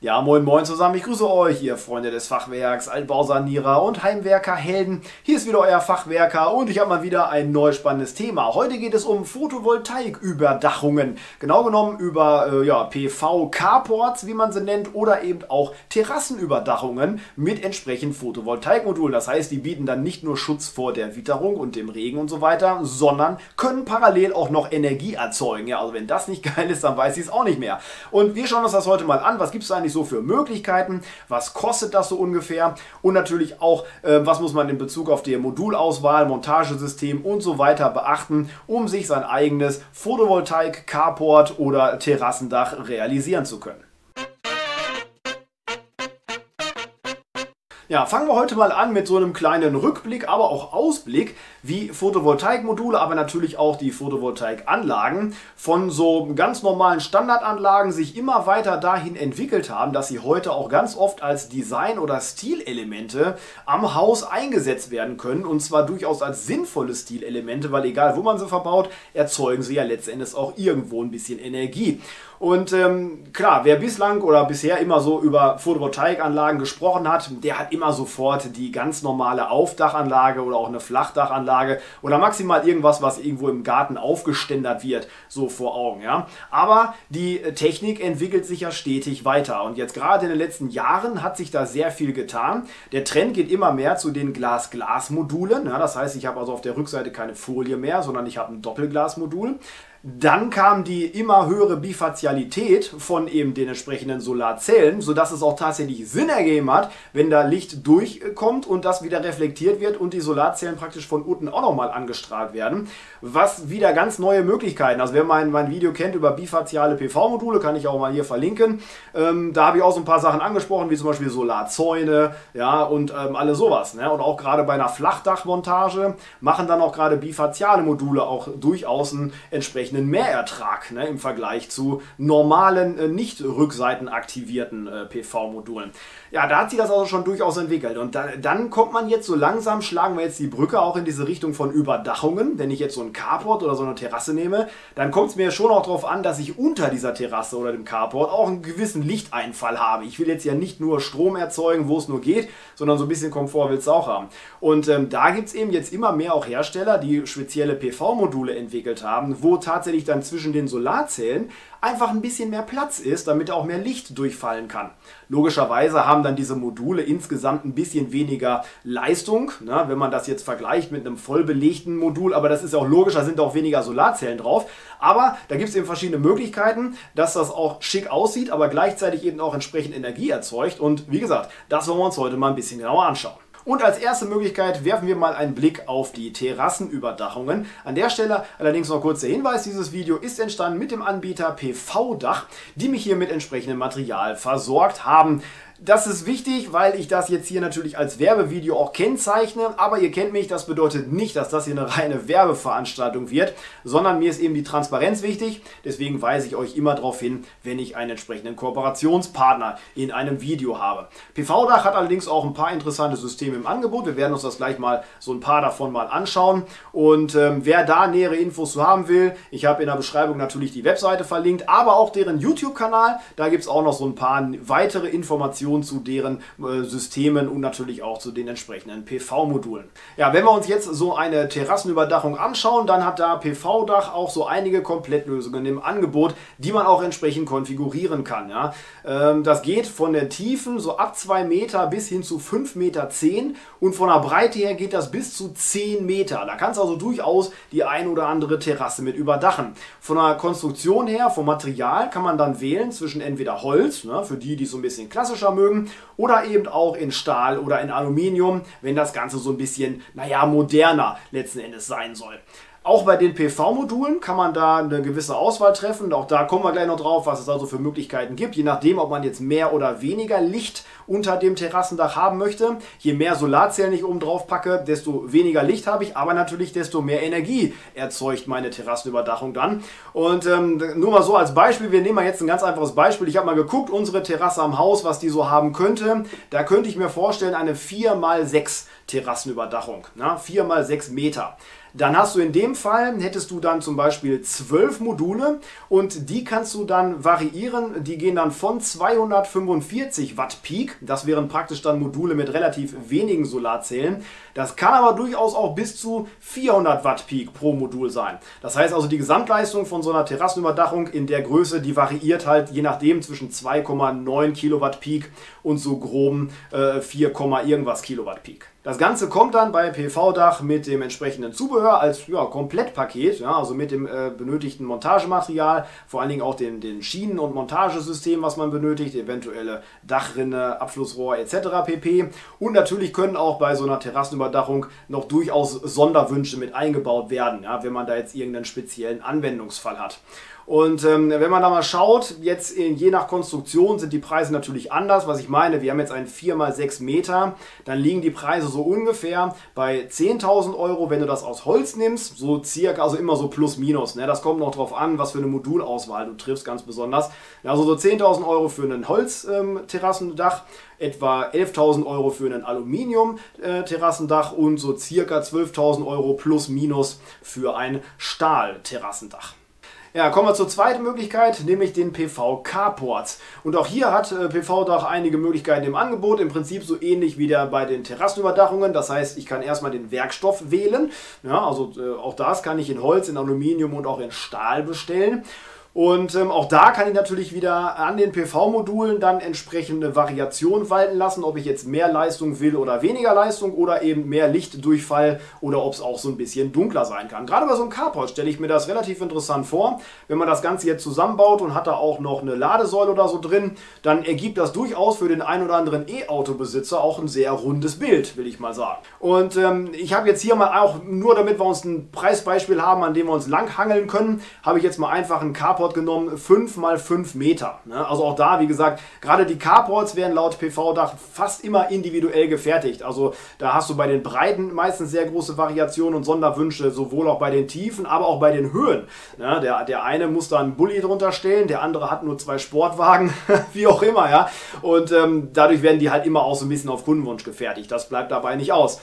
Ja, moin moin zusammen, ich grüße euch, ihr Freunde des Fachwerks, Altbausanierer und Heimwerkerhelden. Hier ist wieder euer Fachwerker und ich habe mal wieder ein neues spannendes Thema. Heute geht es um Photovoltaiküberdachungen, genau genommen über PV-Carports, wie man sie nennt, oder eben auch Terrassenüberdachungen mit entsprechend Photovoltaikmodulen. Das heißt, die bieten dann nicht nur Schutz vor der Witterung und dem Regen und so weiter, sondern können parallel auch noch Energie erzeugen. Ja, also wenn das nicht geil ist, dann weiß ich es auch nicht mehr. Und wir schauen uns das heute mal an. Was gibt es eigentlich so für Möglichkeiten, was kostet das so ungefähr und natürlich auch, was muss man in Bezug auf die Modulauswahl, Montagesystem und so weiter beachten, um sich sein eigenes Photovoltaik-Carport oder Terrassendach realisieren zu können. Ja, fangen wir heute mal an mit so einem kleinen Rückblick, aber auch Ausblick, wie Photovoltaikmodule, aber natürlich auch die Photovoltaikanlagen von so ganz normalen Standardanlagen sich immer weiter dahin entwickelt haben, dass sie heute auch ganz oft als Design- oder Stilelemente am Haus eingesetzt werden können, und zwar durchaus als sinnvolle Stilelemente, weil egal wo man sie verbaut, erzeugen sie ja letztendlich auch irgendwo ein bisschen Energie. Und klar, wer bisher immer so über Photovoltaikanlagen gesprochen hat, der hat immer sofort die ganz normale Aufdachanlage oder auch eine Flachdachanlage oder maximal irgendwas, was irgendwo im Garten aufgeständert wird, so vor Augen. Ja? Aber die Technik entwickelt sich ja stetig weiter und jetzt gerade in den letzten Jahren hat sich da sehr viel getan. Der Trend geht immer mehr zu den Glas-Glas-Modulen. Ja? Das heißt, ich habe also auf der Rückseite keine Folie mehr, sondern ich habe ein Doppelglasmodul. Dann kam die immer höhere Bifazialität von eben den entsprechenden Solarzellen, sodass es auch tatsächlich Sinn ergeben hat, wenn da Licht durchkommt und das wieder reflektiert wird und die Solarzellen praktisch von unten auch nochmal angestrahlt werden, was wieder ganz neue Möglichkeiten, also wer mein Video kennt über bifaziale PV-Module, kann ich auch mal hier verlinken, da habe ich auch so ein paar Sachen angesprochen, wie zum Beispiel Solarzäune, ja, und alles sowas, ne? Und auch gerade bei einer Flachdachmontage machen dann auch gerade bifaziale Module auch durchaus einen entsprechenden Mehrertrag, ne, im Vergleich zu normalen, nicht rückseitenaktivierten PV-Modulen. Ja, da hat sich das also schon durchaus entwickelt. Und dann kommt man jetzt so langsam, schlagen wir jetzt die Brücke auch in diese Richtung von Überdachungen. Wenn ich jetzt so einen Carport oder so eine Terrasse nehme, dann kommt es mir schon auch darauf an, dass ich unter dieser Terrasse oder dem Carport auch einen gewissen Lichteinfall habe. Ich will jetzt ja nicht nur Strom erzeugen, wo es nur geht, sondern so ein bisschen Komfort willst du auch haben. Und da gibt es eben jetzt immer mehr auch Hersteller, die spezielle PV-Module entwickelt haben, wo tatsächlich dann zwischen den Solarzellen einfach ein bisschen mehr Platz ist, damit auch mehr Licht durchfallen kann. Logischerweise haben dann diese Module insgesamt ein bisschen weniger Leistung, ne, wenn man das jetzt vergleicht mit einem vollbelegten Modul, aber das ist ja auch logisch, da sind auch weniger Solarzellen drauf, aber da gibt es eben verschiedene Möglichkeiten, dass das auch schick aussieht, aber gleichzeitig eben auch entsprechend Energie erzeugt, und wie gesagt, das wollen wir uns heute mal ein bisschen genauer anschauen. Und als erste Möglichkeit werfen wir mal einen Blick auf die Terrassenüberdachungen. An der Stelle allerdings noch kurz der Hinweis, dieses Video ist entstanden mit dem Anbieter PV-Dach, die mich hier mit entsprechendem Material versorgt haben. Das ist wichtig, weil ich das jetzt hier natürlich als Werbevideo auch kennzeichne, aber ihr kennt mich, das bedeutet nicht, dass das hier eine reine Werbeveranstaltung wird, sondern mir ist eben die Transparenz wichtig, deswegen weise ich euch immer darauf hin, wenn ich einen entsprechenden Kooperationspartner in einem Video habe. PV-Dach hat allerdings auch ein paar interessante Systeme im Angebot, wir werden uns das gleich mal so ein paar davon mal anschauen, und wer da nähere Infos zu haben will, ich habe in der Beschreibung natürlich die Webseite verlinkt, aber auch deren YouTube-Kanal, da gibt es auch noch so ein paar weitere Informationen zu deren Systemen und natürlich auch zu den entsprechenden PV-Modulen. Ja, wenn wir uns jetzt so eine Terrassenüberdachung anschauen, dann hat da PV-Dach auch so einige Komplettlösungen im Angebot, die man auch entsprechend konfigurieren kann. Ja. Das geht von den Tiefen so ab 2 Meter bis hin zu 5,10 Meter und von der Breite her geht das bis zu 10 Meter. Da kannst du also durchaus die ein oder andere Terrasse mit überdachen. Von der Konstruktion her, vom Material, kann man dann wählen zwischen entweder Holz, ne, für die so ein bisschen klassischer mögen, oder eben auch in Stahl oder in Aluminium, wenn das Ganze so ein bisschen, naja, moderner letzten Endes sein soll. Auch bei den PV-Modulen kann man da eine gewisse Auswahl treffen. Auch da kommen wir gleich noch drauf, was es also für Möglichkeiten gibt. Je nachdem, ob man jetzt mehr oder weniger Licht unter dem Terrassendach haben möchte. Je mehr Solarzellen ich oben drauf packe, desto weniger Licht habe ich, aber natürlich desto mehr Energie erzeugt meine Terrassenüberdachung dann. Und nur mal so als Beispiel, wir nehmen mal jetzt ein ganz einfaches Beispiel. Ich habe mal geguckt, unsere Terrasse am Haus, was die so haben könnte. Da könnte ich mir vorstellen, eine 4x6 Terrassenüberdachung. 4x6 Meter. Dann hast du in dem Fall, hättest du dann zum Beispiel 12 Module und die kannst du dann variieren. Die gehen dann von 245 Watt Peak, das wären praktisch dann Module mit relativ wenigen Solarzellen. Das kann aber durchaus auch bis zu 400 Watt Peak pro Modul sein. Das heißt also, die Gesamtleistung von so einer Terrassenüberdachung in der Größe, die variiert halt je nachdem zwischen 2,9 Kilowatt Peak und so groben 4, irgendwas Kilowatt Peak. Das Ganze kommt dann bei PV-Dach mit dem entsprechenden Zubehör als Komplettpaket, also mit dem benötigten Montagematerial, vor allen Dingen auch den Schienen- und Montagesystem, was man benötigt, eventuelle Dachrinne, Abflussrohr etc. pp. Und natürlich können auch bei so einer Terrassenüberdachung noch durchaus Sonderwünsche mit eingebaut werden, ja, wenn man da jetzt irgendeinen speziellen Anwendungsfall hat. Und wenn man da mal schaut, jetzt je nach Konstruktion sind die Preise natürlich anders. Was ich meine, wir haben jetzt einen 4x6 Meter, dann liegen die Preise so ungefähr bei 10.000 Euro, wenn du das aus Holz nimmst, so circa, also immer so plus minus. Ne? Das kommt noch drauf an, was für eine Modulauswahl du triffst, ganz besonders. Also so 10.000 Euro für ein Holzterrassendach, etwa 11.000 Euro für ein Aluminium-Terrassendach und so circa 12.000 Euro plus minus für ein Stahl-Terrassendach. Ja, kommen wir zur zweiten Möglichkeit, nämlich den PV-Carports. Und auch hier hat PV-Dach einige Möglichkeiten im Angebot, im Prinzip so ähnlich wie bei den Terrassenüberdachungen. Das heißt, ich kann erstmal den Werkstoff wählen. Ja, also auch das kann ich in Holz, in Aluminium und auch in Stahl bestellen. Und auch da kann ich natürlich wieder an den PV-Modulen dann entsprechende Variation walten lassen, ob ich jetzt mehr Leistung will oder weniger Leistung oder eben mehr Lichtdurchfall oder ob es auch so ein bisschen dunkler sein kann. Gerade bei so einem Carport stelle ich mir das relativ interessant vor. Wenn man das Ganze jetzt zusammenbaut und hat da auch noch eine Ladesäule oder so drin, dann ergibt das durchaus für den ein oder anderen E-Auto-Besitzer auch ein sehr rundes Bild, will ich mal sagen. Und ich habe jetzt hier mal auch, nur damit wir uns ein Preisbeispiel haben, an dem wir uns langhangeln können, habe ich jetzt mal einfach einen Carport genommen, 5x5 Meter. Also auch da, wie gesagt, gerade die Carports werden laut PV-Dach fast immer individuell gefertigt. Also da hast du bei den Breiten meistens sehr große Variationen und Sonderwünsche, sowohl auch bei den Tiefen, aber auch bei den Höhen. Der eine muss da einen Bulli drunter stellen, der andere hat nur 2 Sportwagen, wie auch immer. Ja. Und dadurch werden die halt immer auch so ein bisschen auf Kundenwunsch gefertigt. Das bleibt dabei nicht aus.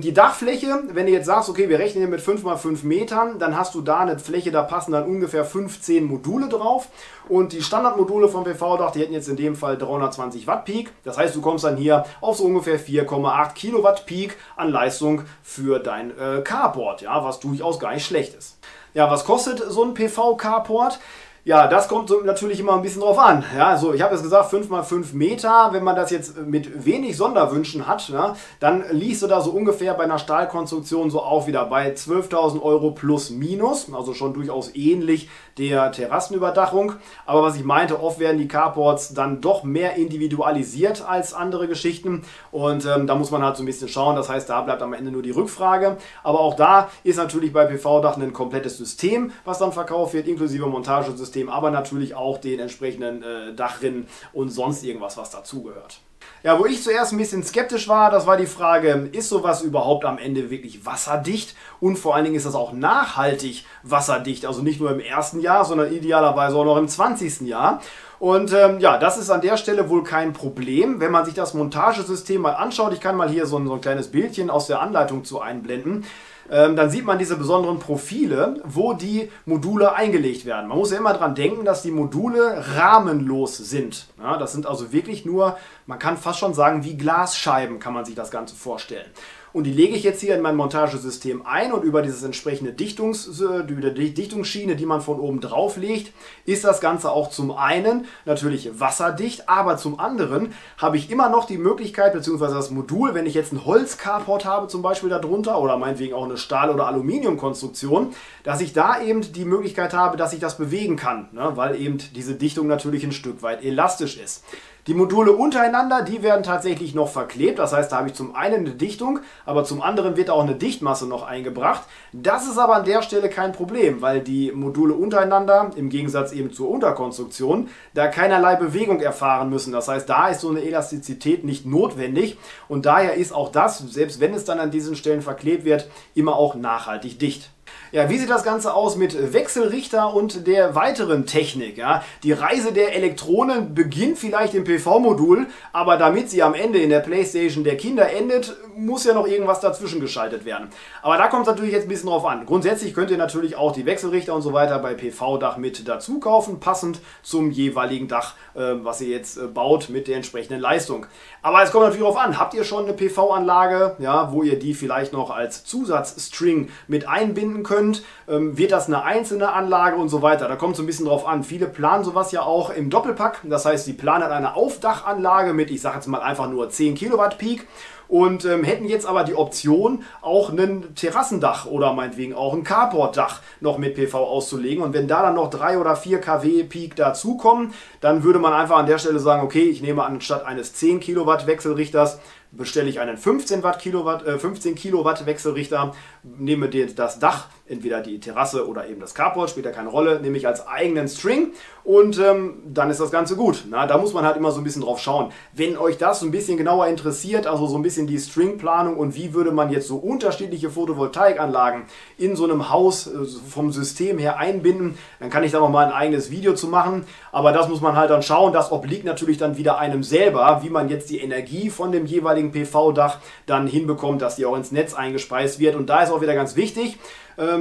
Die Dachfläche, wenn du jetzt sagst, okay, wir rechnen hier mit 5x5 Metern, dann hast du da eine Fläche, da passen dann ungefähr 15 Module drauf. Und die Standardmodule vom PV-Dach, die hätten jetzt in dem Fall 320 Watt Peak. Das heißt, du kommst dann hier auf so ungefähr 4,8 Kilowatt Peak an Leistung für dein Carport, ja, was durchaus gar nicht schlecht ist. Ja, was kostet so ein PV-Carport? Ja, das kommt natürlich immer ein bisschen drauf an. Ja, also ich habe jetzt gesagt, 5x5 Meter, wenn man das jetzt mit wenig Sonderwünschen hat, ne, dann liegst du da so ungefähr bei einer Stahlkonstruktion so auch wieder bei 12.000 Euro plus minus, also schon durchaus ähnlich der Terrassenüberdachung. Aber was ich meinte, oft werden die Carports dann doch mehr individualisiert als andere Geschichten und da muss man halt so ein bisschen schauen, das heißt, da bleibt am Ende nur die Rückfrage. Aber auch da ist natürlich bei PV-Dach ein komplettes System, was dann verkauft wird, inklusive Montagesystem, aber natürlich auch den entsprechenden Dachrinnen und sonst irgendwas, was dazugehört. Ja, wo ich zuerst ein bisschen skeptisch war, das war die Frage, ist sowas überhaupt am Ende wirklich wasserdicht? Und vor allen Dingen ist das auch nachhaltig wasserdicht, also nicht nur im ersten Jahr, sondern idealerweise auch noch im 20. Jahr. Und ja, das ist an der Stelle wohl kein Problem, wenn man sich das Montagesystem mal anschaut. Ich kann mal hier so ein kleines Bildchen aus der Anleitung zu einblenden. Dann sieht man diese besonderen Profile, wo die Module eingelegt werden. Man muss ja immer dran denken, dass die Module rahmenlos sind. Ja, das sind also wirklich nur, man kann fast schon sagen, wie Glasscheiben kann man sich das Ganze vorstellen. Und die lege ich jetzt hier in mein Montagesystem ein und über dieses entsprechende Dichtungsschiene, die man von oben drauf legt, ist das Ganze auch zum einen natürlich wasserdicht, aber zum anderen habe ich immer noch die Möglichkeit, beziehungsweise das Modul, wenn ich jetzt einen Holz-Carport habe zum Beispiel darunter oder meinetwegen auch eine Stahl- oder Aluminiumkonstruktion, dass ich da eben die Möglichkeit habe, dass ich das bewegen kann, ne, weil eben diese Dichtung natürlich ein Stück weit elastisch ist. Die Module untereinander, die werden tatsächlich noch verklebt, das heißt, da habe ich zum einen eine Dichtung, aber zum anderen wird auch eine Dichtmasse noch eingebracht. Das ist aber an der Stelle kein Problem, weil die Module untereinander, im Gegensatz eben zur Unterkonstruktion, da keinerlei Bewegung erfahren müssen. Das heißt, da ist so eine Elastizität nicht notwendig und daher ist auch das, selbst wenn es dann an diesen Stellen verklebt wird, immer auch nachhaltig dicht. Ja, wie sieht das Ganze aus mit Wechselrichter und der weiteren Technik? Ja? Die Reise der Elektronen beginnt vielleicht im PV-Modul, aber damit sie am Ende in der Playstation der Kinder endet, muss ja noch irgendwas dazwischen geschaltet werden. Aber da kommt es natürlich jetzt ein bisschen drauf an. Grundsätzlich könnt ihr natürlich auch die Wechselrichter und so weiter bei PV-Dach mit dazu kaufen, passend zum jeweiligen Dach, was ihr jetzt baut mit der entsprechenden Leistung. Aber es kommt natürlich darauf an, habt ihr schon eine PV-Anlage, ja, wo ihr die vielleicht noch als Zusatzstring mit einbinden könnt? Wird das eine einzelne Anlage und so weiter. Da kommt es ein bisschen drauf an. Viele planen sowas ja auch im Doppelpack. Das heißt, sie planen eine Aufdachanlage mit, ich sage jetzt mal einfach nur 10 Kilowatt Peak und hätten jetzt aber die Option, auch ein Terrassendach oder meinetwegen auch ein Carportdach noch mit PV auszulegen. Und wenn da dann noch 3 oder 4 kW Peak dazukommen, dann würde man einfach an der Stelle sagen, okay, ich nehme anstatt eines 10 Kilowatt Wechselrichters, bestelle ich einen 15 Kilowatt Wechselrichter, nehme das Dach, entweder die Terrasse oder eben das Carport, spielt ja keine Rolle, nehme ich als eigenen String und dann ist das Ganze gut. Na, da muss man halt immer so ein bisschen drauf schauen. Wenn euch das so ein bisschen genauer interessiert, also so ein bisschen die Stringplanung und wie würde man jetzt so unterschiedliche Photovoltaikanlagen in so einem Haus vom System her einbinden, dann kann ich da nochmal ein eigenes Video zu machen. Aber das muss man halt dann schauen. Das obliegt natürlich dann wieder einem selber, wie man jetzt die Energie von dem jeweiligen PV-Dach dann hinbekommt, dass die auch ins Netz eingespeist wird. Und da ist auch wieder ganz wichtig,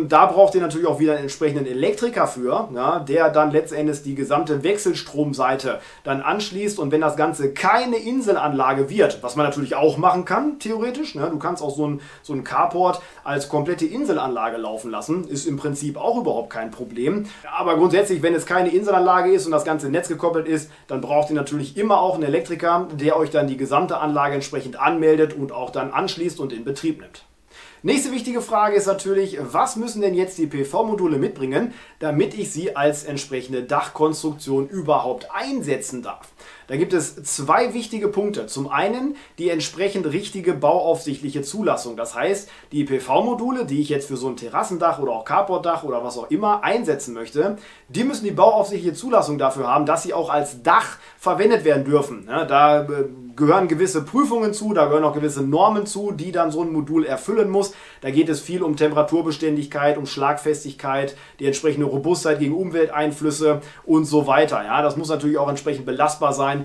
da braucht ihr natürlich auch wieder einen entsprechenden Elektriker für, ja, der dann letztendlich die gesamte Wechselstromseite dann anschließt. Und wenn das Ganze keine Inselanlage wird, was man natürlich auch machen kann, theoretisch, ne, du kannst auch so ein Carport als komplette Inselanlage laufen lassen, ist im Prinzip auch überhaupt kein Problem. Aber grundsätzlich, wenn es keine Inselanlage ist und das Ganze Netz gekoppelt ist, dann braucht ihr natürlich immer auch einen Elektriker, der euch dann die gesamte Anlage entsprechend anmeldet und auch dann anschließt und in Betrieb nimmt. Nächste wichtige Frage ist natürlich, was müssen denn jetzt die PV-Module mitbringen, damit ich sie als entsprechende Dachkonstruktion überhaupt einsetzen darf? Da gibt es 2 wichtige Punkte. Zum einen die entsprechend richtige bauaufsichtliche Zulassung. Das heißt, die PV-Module, die ich jetzt für so ein Terrassendach oder auch Carportdach oder was auch immer einsetzen möchte, die müssen die bauaufsichtliche Zulassung dafür haben, dass sie auch als Dach verwendet werden dürfen. Ja, da gehören gewisse Prüfungen zu, da gehören auch gewisse Normen zu, die dann so ein Modul erfüllen muss. Da geht es viel um Temperaturbeständigkeit, um Schlagfestigkeit, die entsprechende Robustheit gegen Umwelteinflüsse und so weiter. Ja, das muss natürlich auch entsprechend belastbar sein.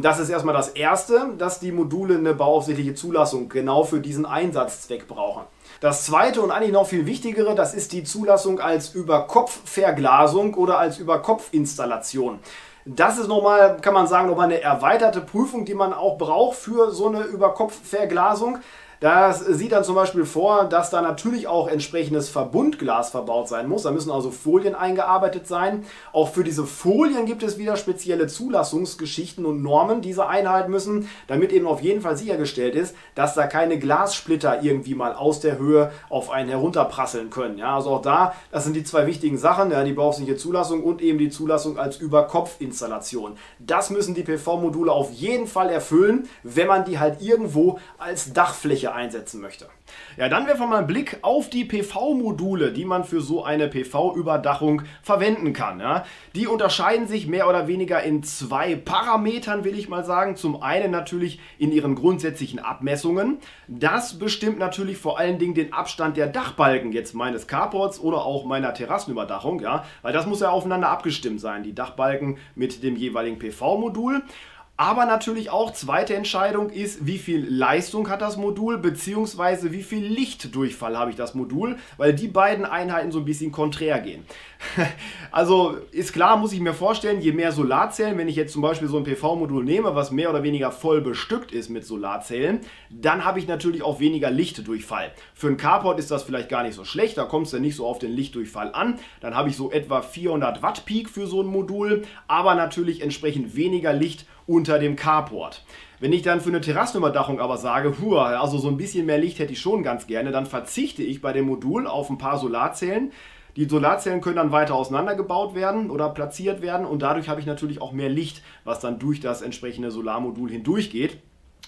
Das ist erstmal das Erste, dass die Module eine bauaufsichtliche Zulassung genau für diesen Einsatzzweck brauchen. Das Zweite und eigentlich noch viel Wichtigere, das ist die Zulassung als Überkopfverglasung oder als Überkopfinstallation. Das ist nochmal, kann man sagen, nochmal eine erweiterte Prüfung, die man auch braucht für so eine Überkopfverglasung. Das sieht dann zum Beispiel vor, dass da natürlich auch entsprechendes Verbundglas verbaut sein muss. Da müssen also Folien eingearbeitet sein. Auch für diese Folien gibt es wieder spezielle Zulassungsgeschichten und Normen, die sie einhalten müssen, damit eben auf jeden Fall sichergestellt ist, dass da keine Glassplitter irgendwie mal aus der Höhe auf einen herunterprasseln können. Ja, also auch da, das sind die 2 wichtigen Sachen, ja, die bauaufsichtliche Zulassung und eben die Zulassung als Überkopfinstallation. Das müssen die PV-Module auf jeden Fall erfüllen, wenn man die halt irgendwo als Dachfläche einsetzen möchte. Ja, dann werfen wir mal einen Blick auf die PV-Module, die man für so eine PV-Überdachung verwenden kann. Ja. Die unterscheiden sich mehr oder weniger in 2 Parametern, will ich mal sagen. Zum einen natürlich in ihren grundsätzlichen Abmessungen. Das bestimmt natürlich vor allen Dingen den Abstand der Dachbalken, jetzt meines Carports oder auch meiner Terrassenüberdachung, ja, weil das muss ja aufeinander abgestimmt sein, die Dachbalken mit dem jeweiligen PV-Modul. Aber natürlich auch, zweite Entscheidung ist, wie viel Leistung hat das Modul, beziehungsweise wie viel Lichtdurchfall habe ich das Modul, weil die beiden Einheiten so ein bisschen konträr gehen. Also ist klar, muss ich mir vorstellen, je mehr Solarzellen, wenn ich jetzt zum Beispiel so ein PV-Modul nehme, was mehr oder weniger voll bestückt ist mit Solarzellen, dann habe ich natürlich auch weniger Lichtdurchfall. Für ein Carport ist das vielleicht gar nicht so schlecht, da kommt es ja nicht so auf den Lichtdurchfall an. Dann habe ich so etwa 400 Watt Peak für so ein Modul, aber natürlich entsprechend weniger Licht unter dem Carport. Wenn ich dann für eine Terrassenüberdachung aber sage, also so ein bisschen mehr Licht hätte ich schon ganz gerne, dann verzichte ich bei dem Modul auf ein paar Solarzellen. Die Solarzellen können dann weiter auseinandergebaut werden oder platziert werden und dadurch habe ich natürlich auch mehr Licht, was dann durch das entsprechende Solarmodul hindurch geht.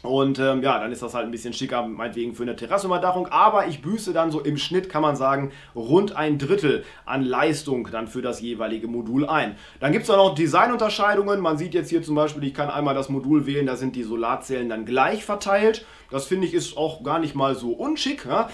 Und ja, dann ist das halt ein bisschen schicker, meinetwegen für eine Terrassenüberdachung. Aber ich büße dann so im Schnitt, kann man sagen, rund 1/3 an Leistung dann für das jeweilige Modul ein. Dann gibt es auch noch Designunterscheidungen. Man sieht jetzt hier zum Beispiel, ich kann einmal das Modul wählen, da sind die Solarzellen dann gleich verteilt. Das finde ich ist auch gar nicht mal so unschick. Ja?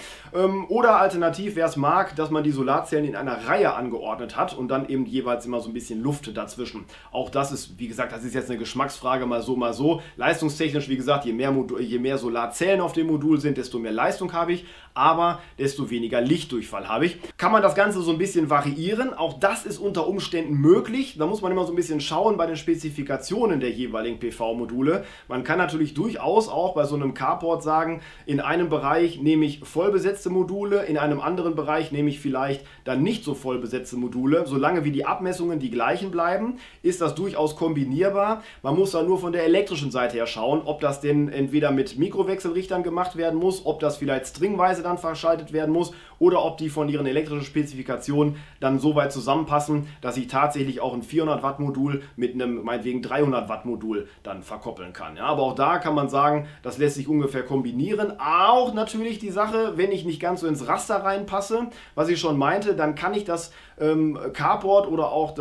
Oder alternativ, wer es mag, dass man die Solarzellen in einer Reihe angeordnet hat und dann eben jeweils immer so ein bisschen Luft dazwischen. Auch das ist, wie gesagt, das ist jetzt eine Geschmacksfrage, mal so, mal so. Leistungstechnisch, wie gesagt, je mehr Solarzellen auf dem Modul sind, desto mehr Leistung habe ich, aber desto weniger Lichtdurchfall habe ich. Kann man das Ganze so ein bisschen variieren? Auch das ist unter Umständen möglich. Da muss man immer so ein bisschen schauen bei den Spezifikationen der jeweiligen PV-Module. Man kann natürlich durchaus auch bei so einem Carport sagen, in einem Bereich nehme ich vollbesetzte Module, in einem anderen Bereich nehme ich vielleicht dann nicht so vollbesetzte Module. Solange wie die Abmessungen die gleichen bleiben, ist das durchaus kombinierbar. Man muss da nur von der elektrischen Seite her schauen, ob das denn entweder mit Mikrowechselrichtern gemacht werden muss, ob das vielleicht stringweise dann verschaltet werden muss oder ob die von ihren elektrischen Spezifikationen dann so weit zusammenpassen, dass ich tatsächlich auch ein 400 Watt Modul mit einem meinetwegen 300 Watt Modul dann verkoppeln kann. Ja, aber auch da kann man sagen, das lässt sich ungefähr kombinieren. Auch natürlich die Sache, wenn ich nicht ganz so ins Raster reinpasse, was ich schon meinte, dann kann ich das Carport oder auch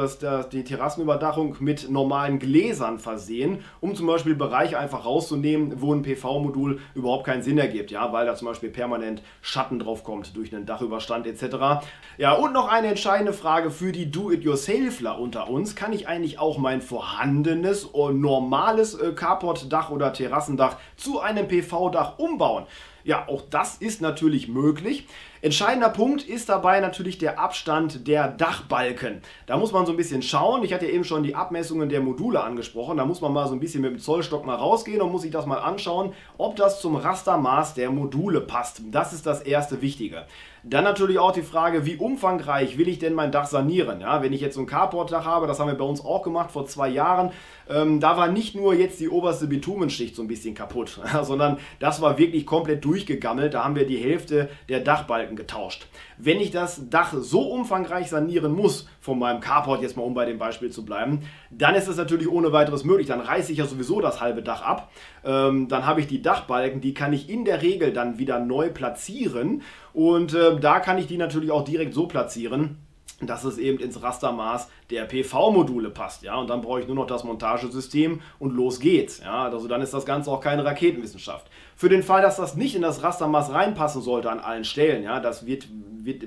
die Terrassenüberdachung mit normalen Gläsern versehen, um zum Beispiel Bereiche einfach rauszunehmen, wo ein PV-Modul überhaupt keinen Sinn ergibt, ja, weil da zum Beispiel permanent Schatten drauf kommt durch einen Dachüberstand etc. Ja, und noch eine entscheidende Frage für die Do-it-yourselfler unter uns: Kann ich eigentlich auch mein vorhandenes normales Carport-Dach oder Terrassendach zu einem PV-Dach umbauen? Ja, auch das ist natürlich möglich. Entscheidender Punkt ist dabei natürlich der Abstand der Dachbalken. Da muss man so ein bisschen schauen. Ich hatte ja eben schon die Abmessungen der Module angesprochen. Da muss man mal so ein bisschen mit dem Zollstock mal rausgehen und muss sich das mal anschauen, ob das zum Rastermaß der Module passt. Das ist das erste Wichtige. Dann natürlich auch die Frage, wie umfangreich will ich denn mein Dach sanieren? Ja, wenn ich jetzt so ein Carportdach habe, das haben wir bei uns auch gemacht vor 2 Jahren, da war nicht nur jetzt die oberste Bitumenschicht so ein bisschen kaputt, sondern das war wirklich komplett durchgegammelt. Da haben wir die Hälfte der Dachbalken getauscht. Wenn ich das Dach so umfangreich sanieren muss, von meinem Carport jetzt mal, um bei dem Beispiel zu bleiben, dann ist es natürlich ohne weiteres möglich. Dann reiße ich ja sowieso das halbe Dach ab. Dann habe ich die Dachbalken, die kann ich in der Regel dann wieder neu platzieren und da kann ich die natürlich auch direkt so platzieren, dass es eben ins Rastermaß der PV-Module passt, ja, und dann brauche ich nur noch das Montagesystem und los geht's, ja, also dann ist das Ganze auch keine Raketenwissenschaft. Für den Fall, dass das nicht in das Rastermaß reinpassen sollte an allen Stellen, ja, das wird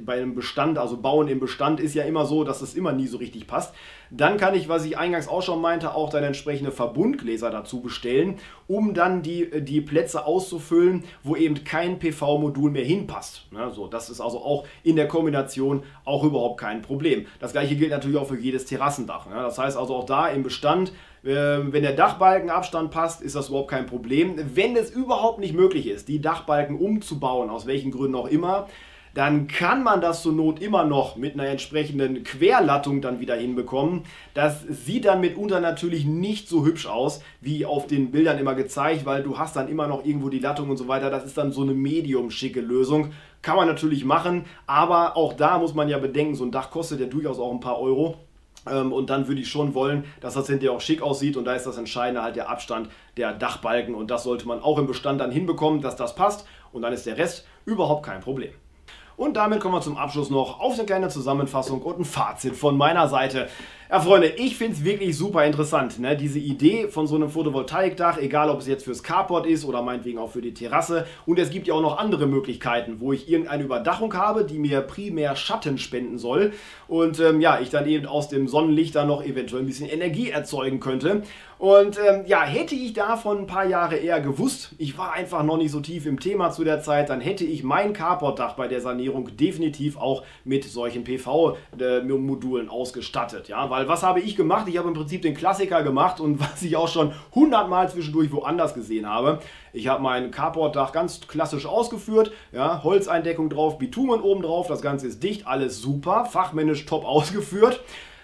bei einem Bestand, also Bauen im Bestand ist ja immer so, dass es immer nie so richtig passt, dann kann ich, was ich eingangs auch schon meinte, auch dann entsprechende Verbundgläser dazu bestellen, um dann die Plätze auszufüllen, wo eben kein PV-Modul mehr hinpasst, ne, so, das ist also auch in der Kombination auch überhaupt kein Problem. Das gleiche gilt natürlich auch für jedes Terrassendach. Ne? Das heißt also auch da im Bestand, wenn der Dachbalkenabstand passt, ist das überhaupt kein Problem. Wenn es überhaupt nicht möglich ist, die Dachbalken umzubauen, aus welchen Gründen auch immer, dann kann man das zur Not immer noch mit einer entsprechenden Querlattung dann wieder hinbekommen. Das sieht dann mitunter natürlich nicht so hübsch aus, wie auf den Bildern immer gezeigt, weil du hast dann immer noch irgendwo die Lattung und so weiter. Das ist dann so eine medium schicke Lösung. Kann man natürlich machen, aber auch da muss man ja bedenken, so ein Dach kostet ja durchaus auch ein paar Euro. Und dann würde ich schon wollen, dass das hinterher auch schick aussieht und da ist das Entscheidende halt der Abstand der Dachbalken und das sollte man auch im Bestand dann hinbekommen, dass das passt und dann ist der Rest überhaupt kein Problem. Und damit kommen wir zum Abschluss noch auf eine kleine Zusammenfassung und ein Fazit von meiner Seite. Ja Freunde, ich finde es wirklich super interessant, ne? Diese Idee von so einem Photovoltaikdach, egal ob es jetzt fürs Carport ist oder meinetwegen auch für die Terrasse. Und es gibt ja auch noch andere Möglichkeiten, wo ich irgendeine Überdachung habe, die mir primär Schatten spenden soll. Und ja, ich dann eben aus dem Sonnenlicht dann noch eventuell ein bisschen Energie erzeugen könnte. Und ja, hätte ich davon ein paar Jahre eher gewusst, ich war einfach noch nicht so tief im Thema zu der Zeit, dann hätte ich mein Carportdach bei der Sanierung definitiv auch mit solchen PV-Modulen ausgestattet. Ja, weil was habe ich gemacht? Ich habe im Prinzip den Klassiker gemacht und was ich auch schon 100-mal zwischendurch woanders gesehen habe. Ich habe mein Carportdach ganz klassisch ausgeführt, ja, Holzeindeckung drauf, Bitumen oben drauf, das Ganze ist dicht, alles super, fachmännisch top ausgeführt.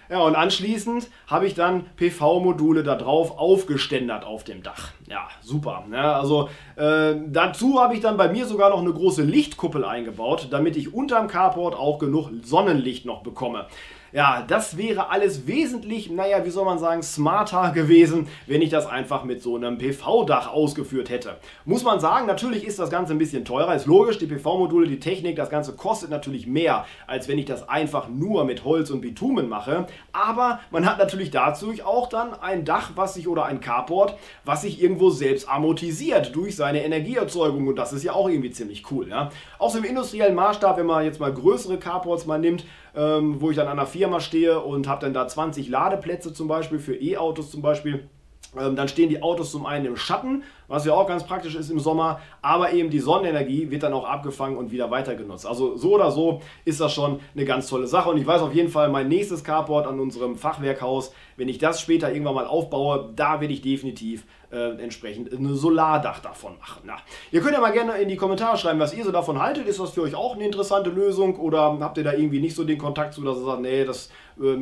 Ja, und anschließend habe ich dann PV-Module da drauf aufgeständert auf dem Dach. Ja, super. Ja, also dazu habe ich dann bei mir sogar noch eine große Lichtkuppel eingebaut, damit ich unterm Carport auch genug Sonnenlicht noch bekomme. Ja, das wäre alles wesentlich, naja, wie soll man sagen, smarter gewesen, wenn ich das einfach mit so einem PV-Dach ausgeführt hätte. Muss man sagen, natürlich ist das Ganze ein bisschen teurer, ist logisch, die PV-Module, die Technik, das Ganze kostet natürlich mehr, als wenn ich das einfach nur mit Holz und Bitumen mache, aber man hat natürlich dazu auch dann ein Dach, was sich, oder ein Carport, was sich irgendwo selbst amortisiert durch seine Energieerzeugung, und das ist ja auch irgendwie ziemlich cool. Ja? Auch so im industriellen Maßstab, wenn man jetzt mal größere Carports mal nimmt, wo ich dann an einer Firma stehe und habe dann da 20 Ladeplätze zum Beispiel für E-Autos zum Beispiel, dann stehen die Autos zum einen im Schatten, was ja auch ganz praktisch ist im Sommer, aber eben die Sonnenenergie wird dann auch abgefangen und wieder weiter genutzt. Also so oder so ist das schon eine ganz tolle Sache, und ich weiß auf jeden Fall, mein nächstes Carport an unserem Fachwerkhaus, wenn ich das später irgendwann mal aufbaue, da werde ich definitiv entsprechend ein Solardach davon machen. Na, ihr könnt ja mal gerne in die Kommentare schreiben, was ihr so davon haltet. Ist das für euch auch eine interessante Lösung, oder habt ihr da irgendwie nicht so den Kontakt zu, dass ihr sagt, nee, das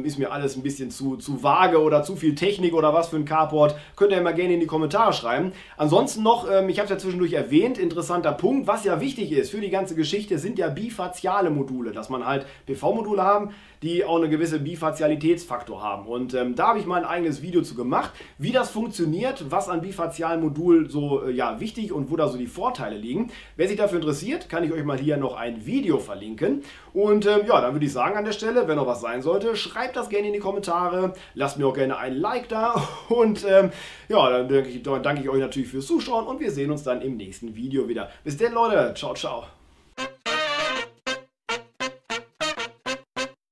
ist mir alles ein bisschen zu vage oder zu viel Technik oder was für ein Carport? Könnt ihr ja mal gerne in die Kommentare schreiben. Ansonsten noch, ich habe es ja zwischendurch erwähnt, interessanter Punkt, was ja wichtig ist für die ganze Geschichte, sind ja bifaziale Module, dass man halt PV-Module haben, die auch eine gewisse Bifazialitätsfaktor haben. Und da habe ich mal ein eigenes Video zu gemacht, wie das funktioniert, was an bifazialen Modul so ja, wichtig und wo da so die Vorteile liegen. Wer sich dafür interessiert, kann ich euch mal hier noch ein Video verlinken. Und ja, dann würde ich sagen an der Stelle, wenn noch was sein sollte, schreibt das gerne in die Kommentare, lasst mir auch gerne ein Like da, und ja, dann danke ich euch natürlich fürs Zuschauen, und wir sehen uns dann im nächsten Video wieder. Bis dann, Leute, ciao, ciao.